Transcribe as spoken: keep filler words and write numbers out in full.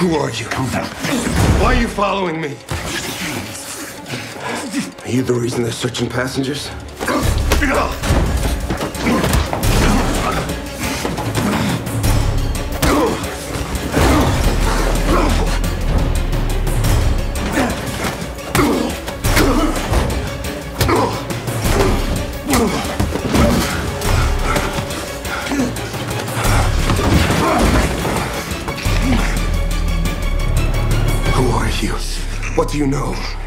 Who are you? Why are you following me? Are you the reason they're searching passengers? Who are you? What do you know?